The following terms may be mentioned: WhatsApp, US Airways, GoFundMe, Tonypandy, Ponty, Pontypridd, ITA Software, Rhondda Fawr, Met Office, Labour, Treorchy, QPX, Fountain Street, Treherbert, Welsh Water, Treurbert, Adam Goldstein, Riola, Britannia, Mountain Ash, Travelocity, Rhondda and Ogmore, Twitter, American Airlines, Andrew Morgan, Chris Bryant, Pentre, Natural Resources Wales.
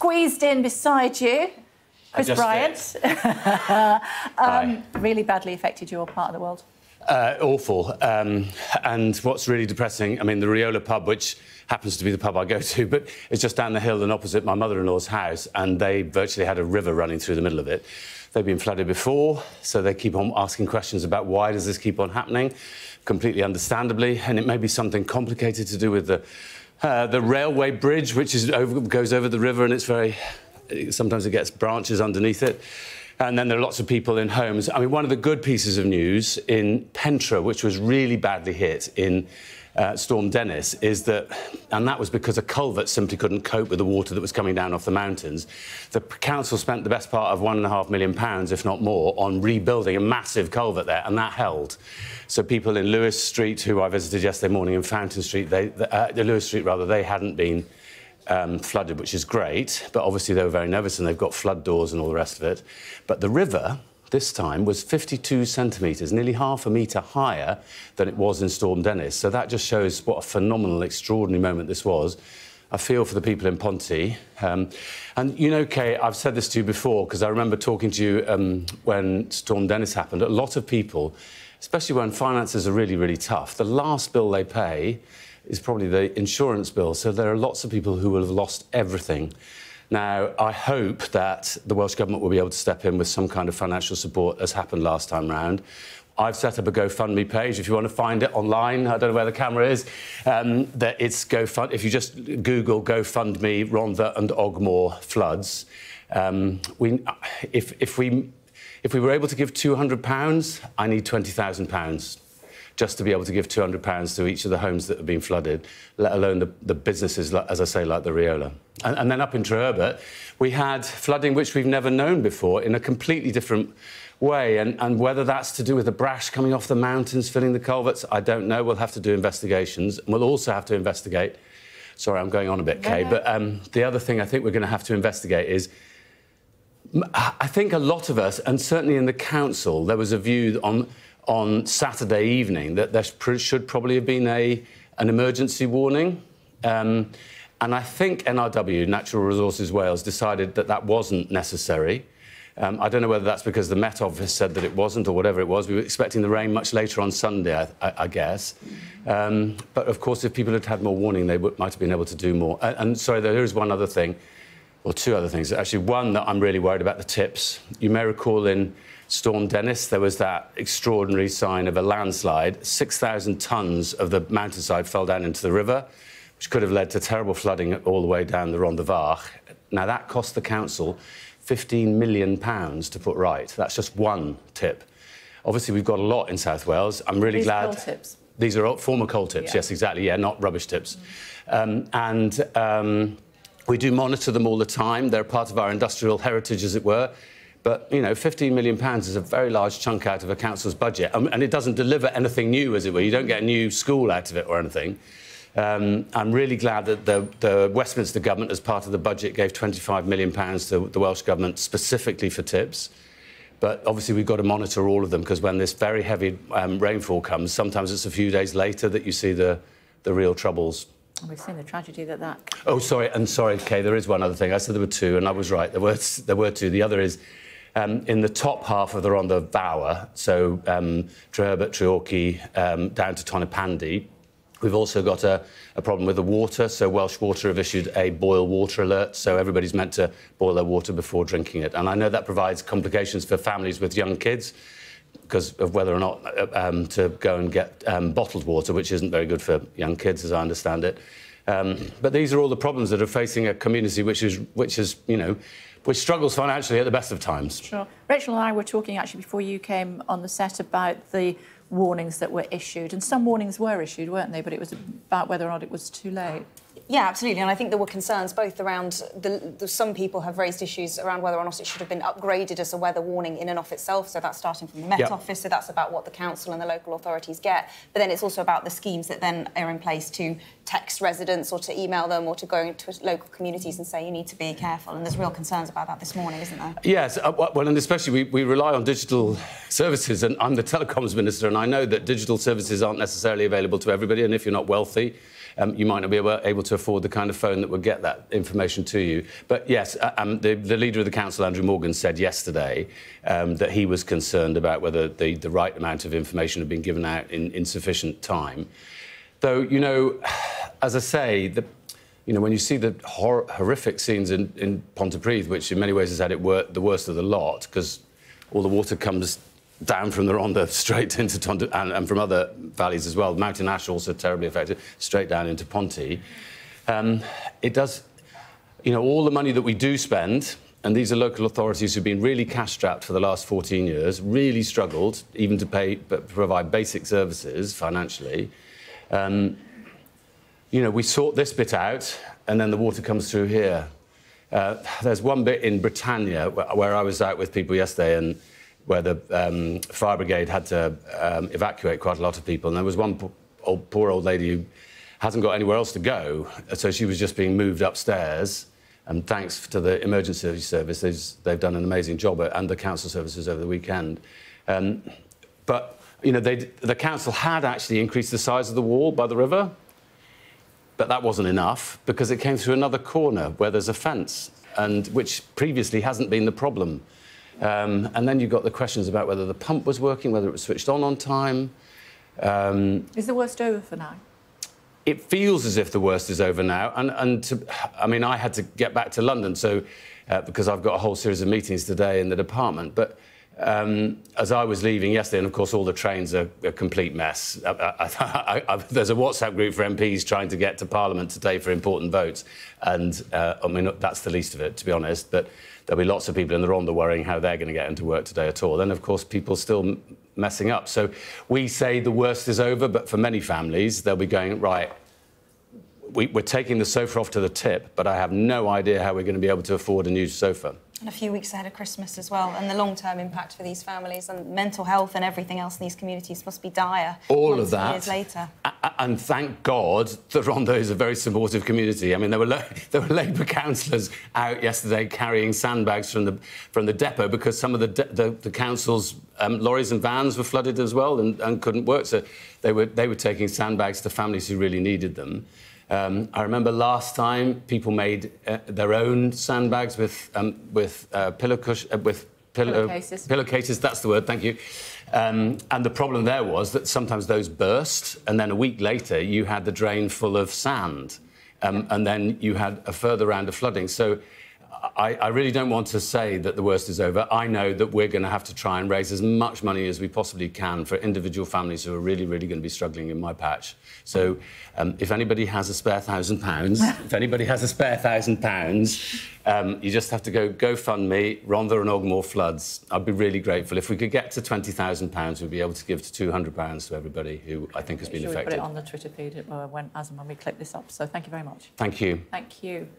squeezed in beside you, Chris Bryant. Really badly affected your part of the world. Awful. And what's really depressing, I mean, the Riola pub, which happens to be the pub I go to, but it's just down the hill and opposite my mother-in-law's house, and they virtually had a river running through the middle of it. They've been flooded before, so they keep on asking questions about why does this keep on happening, completely understandably, and it may be something complicated to do with the railway bridge, which is over, goes over the river, and it's very... Sometimes it gets branches underneath it. And then there are lots of people in homes. I mean, one of the good pieces of news in Pentre, which was really badly hit in Storm Dennis, is that... And that was because a culvert simply couldn't cope with the water that was coming down off the mountains. The council spent the best part of £1.5 million, if not more, on rebuilding a massive culvert there, and that held. So people in Lewis Street, who I visited yesterday morning, in Fountain Street, Lewis Street, rather, they hadn't been... flooded, which is great, but obviously they were very nervous and they've got flood doors and all the rest of it. But the river, this time, was 52 centimetres, nearly half a metre higher than it was in Storm Dennis. So that just shows what a phenomenal, extraordinary moment this was. I feel for the people in Ponty. And, you know, Kay, I've said this to you before, because I remember talking to you when Storm Dennis happened. A lot of people, especially when finances are really, really tough, the last bill they pay is probably the insurance bill, so there are lots of people who will have lost everything. Now, I hope that the Welsh Government will be able to step in with some kind of financial support, as happened last time round. I've set up a GoFundMe page. If you want to find it online, I don't know where the camera is, if you just Google GoFundMe Rhondda and Ogmore floods, if we were able to give £200, I need £20,000. Just to be able to give £200 to each of the homes that have been flooded, let alone the businesses, as I say, like the Riola. And then up in Treherbert, we had flooding which we've never known before in a completely different way, and whether that's to do with the brash coming off the mountains, filling the culverts, I don't know. We'll have to do investigations, and we'll also have to investigate... Sorry, I'm going on a bit, Kay, but the other thing I think we're going to have to investigate is... I think a lot of us, and certainly in the council, there was a view on Saturday evening that there should probably have been an emergency warning. And I think NRW, Natural Resources Wales, decided that that wasn't necessary. I don't know whether that's because the Met Office said that it wasn't or whatever it was. We were expecting the rain much later on Sunday, I guess. But, of course, if people had had more warning, they might have been able to do more. And, sorry, there is one other thing, or two other things. Actually, one that I'm really worried about, the tips. You may recall in... Storm Dennis, there was that extraordinary sign of a landslide. 6,000 tonnes of the mountainside fell down into the river, which could have led to terrible flooding all the way down the Rhondda Fawr. Now, that cost the council £15 million to put right. That's just one tip. Obviously, we've got a lot in South Wales. I'm really glad... These are coal tips. These are former coal tips, yes, exactly, yeah, not rubbish tips. We do monitor them all the time. They're part of our industrial heritage, as it were. But, you know, £15 million is a very large chunk out of a council's budget. And it doesn't deliver anything new, as it were. You don't get a new school out of it or anything. I'm really glad that the Westminster government, as part of the budget, gave £25 million to the Welsh government specifically for tips. But, obviously, we've got to monitor all of them, because when this very heavy rainfall comes, sometimes it's a few days later that you see the real troubles. We've seen the tragedy that that... Oh, sorry, and sorry, Kay, there is one other thing. I said there were two, and I was right. There were two. The other is... in the top half of the Rhondda Fawr, so Treurbert, Treorchy, down to Tonypandy, we've also got a problem with the water. So Welsh Water have issued a boil water alert, so everybody's meant to boil their water before drinking it. And I know that provides complications for families with young kids because of whether or not to go and get bottled water, which isn't very good for young kids, as I understand it. But these are all the problems that are facing a community which is, you know, which struggles financially at the best of times. Sure. Rachel and I were talking, actually, before you came on the set about the warnings that were issued. And some warnings were issued, weren't they? But it was about whether or not it was too late. Yeah, absolutely. And I think there were concerns both around... some people have raised issues around whether or not it should have been upgraded as a weather warning in and of itself. So that's starting from the Met Office, so that's about what the council and the local authorities get. But then it's also about the schemes that then are in place to text residents or to email them or to go into local communities and say you need to be careful. And there's real concerns about that this morning, isn't there? Yes. Well, and especially we rely on digital services. And I'm the telecoms minister, and I know that digital services aren't necessarily available to everybody. And if you're not wealthy... you might not be able to afford the kind of phone that would get that information to you. But yes, the leader of the council, Andrew Morgan, said yesterday that he was concerned about whether the right amount of information had been given out in sufficient time. Though, you know, as I say, you know, when you see the horrific scenes in Pontypridd, which in many ways has had it the worst of the lot, because all the water comes down from the Rhondda straight into Ponty, and from other valleys as well. Mountain Ash also terribly affected, straight down into Ponty. It does, you know, all the money that we do spend, and these are local authorities who've been really cash-strapped for the last 14 years, really struggled even to provide basic services financially. You know, we sort this bit out, and then the water comes through here. There's one bit in Britannia where I was out with people yesterday, and where the fire brigade had to evacuate quite a lot of people. And there was one poor old lady who hasn't got anywhere else to go, so she was just being moved upstairs. And thanks to the emergency service, they've done an amazing job, and the council services over the weekend. But, you know, the council had actually increased the size of the wall by the river, but that wasn't enough, because it came through another corner where there's a fence, and which previously hasn't been the problem. And then you've got the questions about whether the pump was working, whether it was switched on time. Is the worst over for now? It feels as if the worst is over now. I mean, I had to get back to London, so because I've got a whole series of meetings today in the department. But as I was leaving yesterday, and of course all the trains are a complete mess. There's a WhatsApp group for MPs trying to get to Parliament today for important votes. And, I mean, that's the least of it, to be honest. But there'll be lots of people in the Rhondda worrying how they're going to get into work today at all. Then, of course, people still messing up. So we say the worst is over, but for many families, they'll be going, right, we're taking the sofa off to the tip, but I have no idea how we're going to be able to afford a new sofa. And a few weeks ahead of Christmas as well, and the long-term impact for these families and mental health and everything else in these communities must be dire. All of that. Years later. And thank God that Rhondda is a very supportive community. I mean, there were Labour councillors out yesterday carrying sandbags from the depot, because some of the council's lorries and vans were flooded as well and couldn't work, so they were taking sandbags to families who really needed them. I remember last time people made their own sandbags with pillowcases. That's the word. Thank you. And the problem there was that sometimes those burst, and then a week later you had the drain full of sand, and then you had a further round of flooding. So I really don't want to say that the worst is over. I know that we're going to have to try and raise as much money as we possibly can for individual families who are really, really going to be struggling in my patch. So if anybody has a spare £1,000, you just have to go fund me, Rhondda and Ogmore floods. I'd be really grateful. If we could get to £20,000, we'd be able to give to £200 to everybody who I think has been affected. We put it on the Twitter feed when we clip this up. So thank you very much. Thank you. Thank you.